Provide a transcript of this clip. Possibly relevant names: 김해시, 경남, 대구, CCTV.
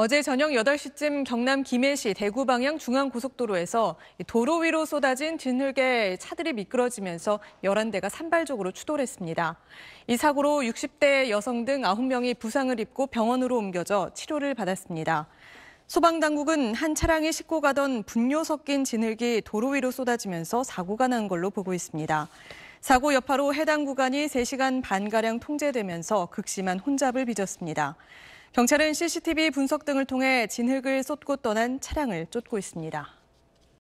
어제 저녁 8시쯤 경남 김해시 대구 방향 중앙고속도로에서 도로 위로 쏟아진 드물게 차들이 미끄러지면서 11대가 산발적으로 추돌했습니다. 이 사고로 60대 여성 등 9명이 부상을 입고 병원으로 옮겨져 치료를 받았습니다. 소방당국은 한 차량이 싣고 가던 분뇨 섞인 진흙이 도로 위로 쏟아지면서 사고가 난 걸로 보고 있습니다. 사고 여파로 해당 구간이 3시간 반가량 통제되면서 극심한 혼잡을 빚었습니다. 경찰은 CCTV 분석 등을 통해 진흙을 쏟고 떠난 차량을 쫓고 있습니다.